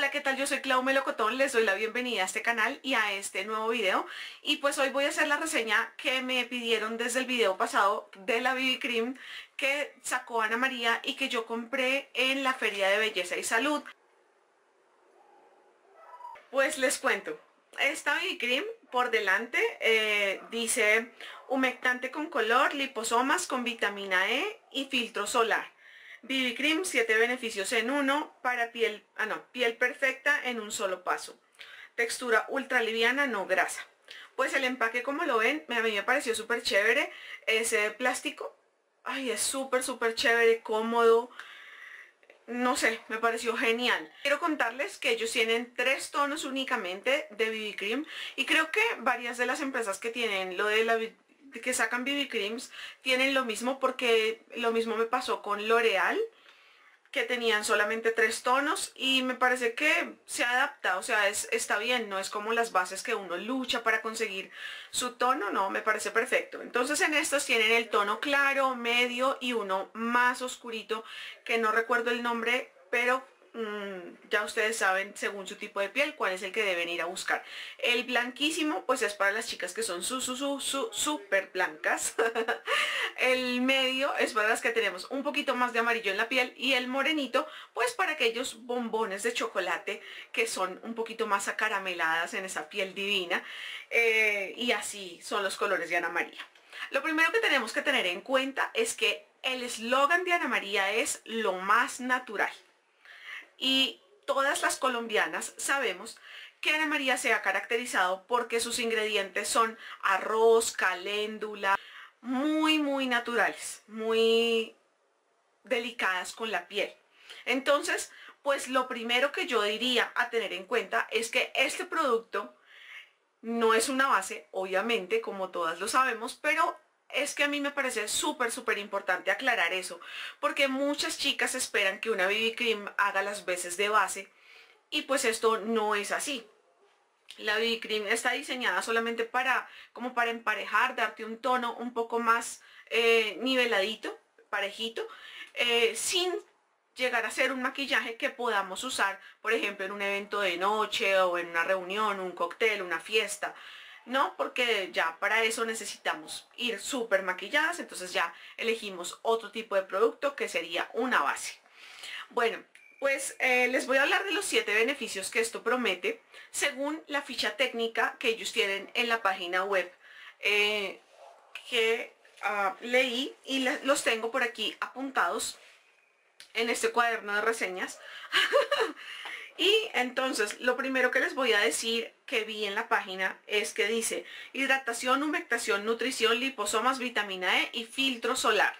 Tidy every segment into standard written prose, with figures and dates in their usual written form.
Hola, ¿qué tal? Yo soy Clau Melocotón, les doy la bienvenida a este canal y a este nuevo video. Y pues hoy voy a hacer la reseña que me pidieron desde el video pasado de la BB cream que sacó Ana María y que yo compré en la Feria de Belleza y Salud. Pues les cuento, esta BB cream por delante dice humectante con color, liposomas con vitamina E y filtro solar. BB Cream, 7 beneficios en uno, para piel, piel perfecta en un solo paso. Textura ultra liviana, no grasa. Pues el empaque, como lo ven, a mí me pareció súper chévere. Ese plástico, ay, es súper chévere, cómodo. No sé, me pareció genial. Quiero contarles que ellos tienen 3 tonos únicamente de BB Cream. Y creo que varias de las empresas que tienen lo de la que sacan BB Creams tienen lo mismo, porque lo mismo me pasó con L'Oreal, que tenían solamente 3 tonos y me parece que se adapta, o sea, está bien, no es como las bases que uno lucha para conseguir su tono, no, me parece perfecto. Entonces en estos tienen el tono claro, medio y uno más oscurito, que no recuerdo el nombre, pero ya ustedes saben según su tipo de piel cuál es el que deben ir a buscar. El blanquísimo pues es para las chicas que son súper blancas. El medio es para las que tenemos un poquito más de amarillo en la piel, y el morenito pues para aquellos bombones de chocolate que son un poquito más acarameladas en esa piel divina. Y así son los colores de Ana María. Lo primero que tenemos que tener en cuenta es que el eslogan de Ana María es lo más natural. Y todas las colombianas sabemos que Ana María se ha caracterizado porque sus ingredientes son arroz, caléndula, muy naturales, muy delicadas con la piel. Entonces, pues lo primero que yo diría a tener en cuenta es que este producto no es una base, obviamente, como todas lo sabemos, pero es que a mí me parece súper importante aclarar eso, porque muchas chicas esperan que una BB Cream haga las veces de base, y pues esto no es así. La BB Cream está diseñada solamente para emparejar, darte un tono un poco más niveladito, parejito, sin llegar a ser un maquillaje que podamos usar, por ejemplo, en un evento de noche o en una reunión, un cóctel, una fiesta. No, porque ya para eso necesitamos ir súper maquilladas, entonces ya elegimos otro tipo de producto que sería una base. Bueno, pues les voy a hablar de los 7 beneficios que esto promete según la ficha técnica que ellos tienen en la página web que leí, y los tengo por aquí apuntados en este cuaderno de reseñas. Y entonces lo primero que les voy a decir que vi en la página es que dice hidratación, humectación, nutrición, liposomas, vitamina E y filtro solar.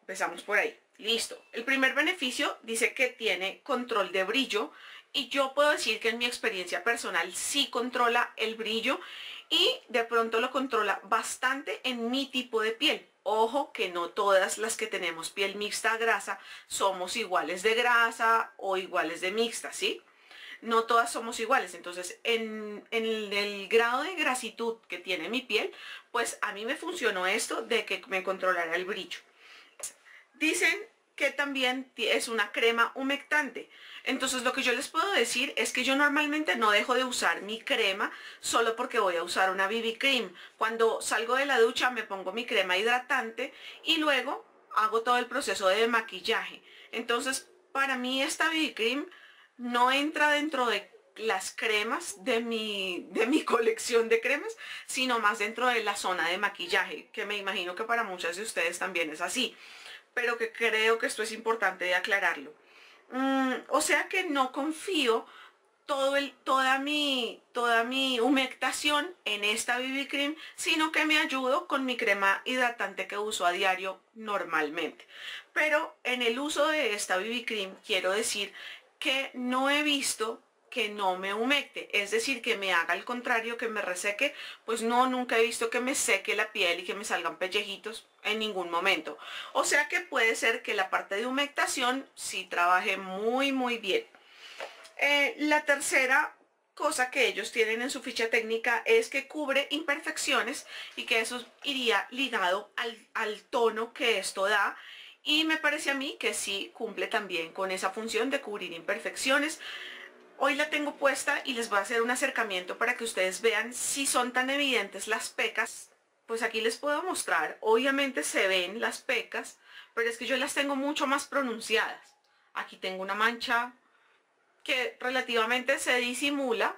Empezamos por ahí. Listo. El primer beneficio dice que tiene control de brillo, y yo puedo decir que en mi experiencia personal sí controla el brillo, y de pronto lo controla bastante en mi tipo de piel. Ojo que no todas las que tenemos piel mixta a grasa somos iguales de grasa o iguales de mixta, ¿sí? No todas somos iguales. Entonces, en el grado de grasitud que tiene mi piel, pues a mí me funcionó esto de que me controlara el brillo. Dicen que también es una crema humectante. Entonces lo que yo les puedo decir es que yo normalmente no dejo de usar mi crema solo porque voy a usar una BB Cream. Cuando salgo de la ducha me pongo mi crema hidratante y luego hago todo el proceso de maquillaje. Entonces para mí esta BB Cream no entra dentro de las cremas de mi colección de cremas, sino más dentro de la zona de maquillaje, que me imagino que para muchas de ustedes también es así, pero que creo que esto es importante de aclararlo. O sea que no confío toda mi humectación en esta BB Cream, sino que me ayudo con mi crema hidratante que uso a diario normalmente. Pero en el uso de esta BB Cream quiero decir que no he visto que no me humecte, es decir, que me haga al contrario, que me reseque. Pues no, nunca he visto que me seque la piel y que me salgan pellejitos en ningún momento. O sea que puede ser que la parte de humectación sí trabaje muy bien. La tercera cosa que ellos tienen en su ficha técnica es que cubre imperfecciones, y que eso iría ligado al tono que esto da. Y me parece a mí que sí cumple también con esa función de cubrir imperfecciones. Hoy la tengo puesta y les voy a hacer un acercamiento para que ustedes vean si son tan evidentes las pecas. Pues aquí les puedo mostrar, obviamente se ven las pecas, pero es que yo las tengo mucho más pronunciadas. Aquí tengo una mancha que relativamente se disimula.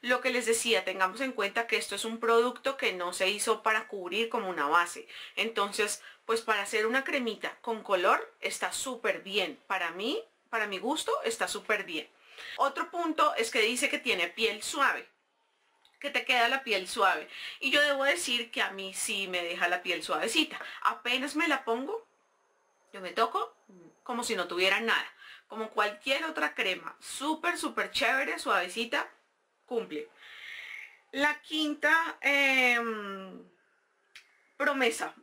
Lo que les decía, tengamos en cuenta que esto es un producto que no se hizo para cubrir como una base. Entonces, pues para hacer una cremita con color está súper bien. Para mí, para mi gusto, está súper bien. Otro punto es que dice que tiene piel suave, que te queda la piel suave. Y yo debo decir que a mí sí me deja la piel suavecita. Apenas me la pongo, yo me toco como si no tuviera nada. Como cualquier otra crema, súper, súper chévere, suavecita. Cumple. La quinta promesa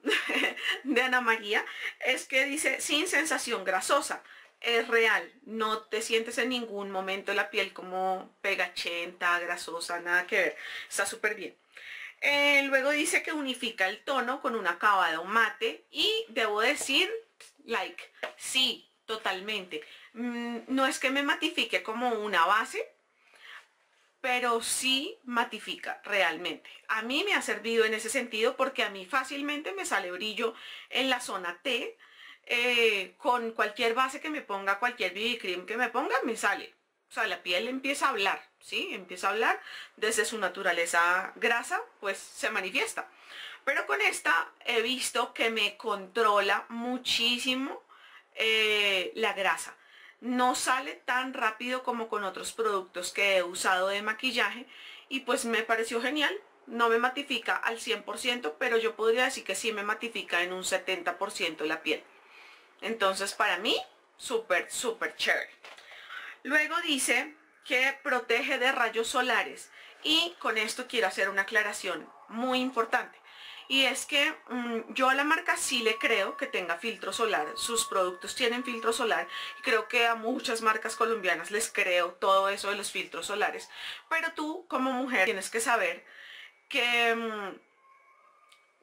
de Ana María es que dice sin sensación grasosa. Es real, no te sientes en ningún momento la piel como pegachenta, grasosa, nada que ver. Está súper bien. Luego dice que unifica el tono con un acabado mate y debo decir, like, sí, totalmente. No es que me matifique como una base, pero sí matifica realmente. A mí me ha servido en ese sentido porque a mí fácilmente me sale brillo en la zona T. Con cualquier base que me ponga, cualquier BB cream que me ponga, me sale. O sea, la piel empieza a hablar, ¿sí? Empieza a hablar desde su naturaleza grasa, pues se manifiesta. Pero con esta he visto que me controla muchísimo la grasa. No sale tan rápido como con otros productos que he usado de maquillaje y pues me pareció genial. No me matifica al 100%, pero yo podría decir que sí me matifica en un 70% la piel. Entonces para mí, súper, súper chévere. Luego dice que protege de rayos solares y con esto quiero hacer una aclaración muy importante. Y es que yo a la marca sí le creo que tenga filtro solar, sus productos tienen filtro solar, y creo que a muchas marcas colombianas les creo todo eso de los filtros solares, pero tú como mujer tienes que saber que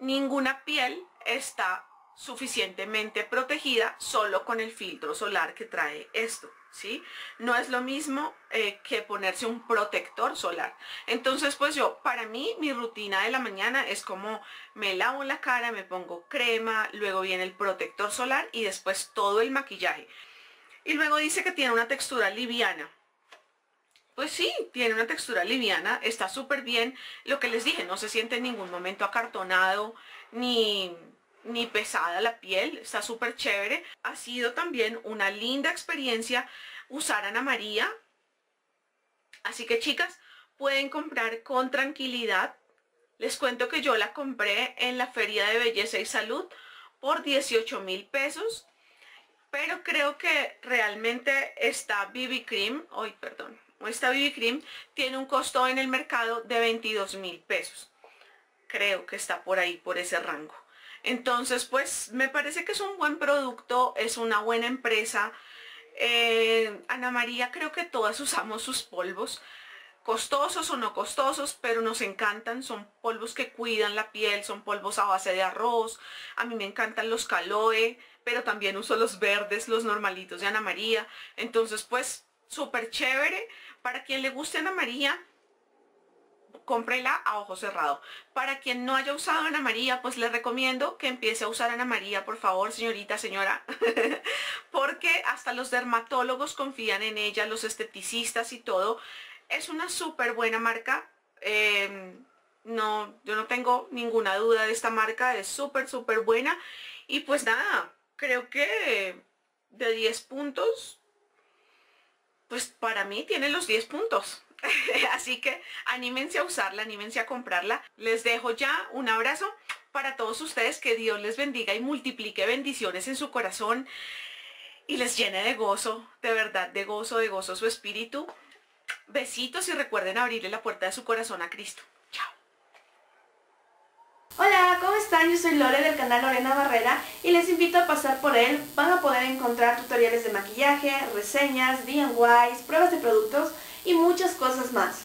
ninguna piel está suficientemente protegida solo con el filtro solar que trae esto, ¿sí? No es lo mismo que ponerse un protector solar. Entonces pues yo, para mí, mi rutina de la mañana es como me lavo la cara, me pongo crema, luego viene el protector solar y después todo el maquillaje. Y luego dice que tiene una textura liviana. Pues sí, tiene una textura liviana, está súper bien. Lo que les dije, no se siente en ningún momento acartonado ni pesada la piel, está súper chévere. Ha sido también una linda experiencia usar Ana María, así que chicas, pueden comprar con tranquilidad. Les cuento que yo la compré en la Feria de Belleza y Salud por 18.000 pesos, pero creo que realmente esta BB cream, esta BB cream tiene un costo en el mercado de 22.000 pesos, creo que está por ahí, por ese rango. Entonces pues me parece que es un buen producto, es una buena empresa. Ana María, creo que todas usamos sus polvos, costosos o no costosos, pero nos encantan. Son polvos que cuidan la piel, son polvos a base de arroz. A mí me encantan los Caloe, pero también uso los verdes, los normalitos de Ana María. Entonces pues súper chévere. Para quien le guste Ana María, cómprela a ojo cerrado. Para quien no haya usado Ana María, pues les recomiendo que empiece a usar Ana María, por favor, señorita, señora, porque hasta los dermatólogos confían en ella, los esteticistas y todo. Es una súper buena marca. No, yo no tengo ninguna duda de esta marca, es súper, súper buena. Y pues nada, creo que de 10 puntos, pues para mí tiene los 10 puntos. Así que anímense a usarla, anímense a comprarla. Les dejo ya un abrazo para todos ustedes, que Dios les bendiga y multiplique bendiciones en su corazón y les llene de gozo, de verdad, de gozo su espíritu. Besitos y recuerden abrirle la puerta de su corazón a Cristo. Chao. Hola, ¿cómo están? Yo soy Lore del canal Lorena Barrera y les invito a pasar por él. Van a poder encontrar tutoriales de maquillaje, reseñas, DIYs, pruebas de productos y muchas cosas más.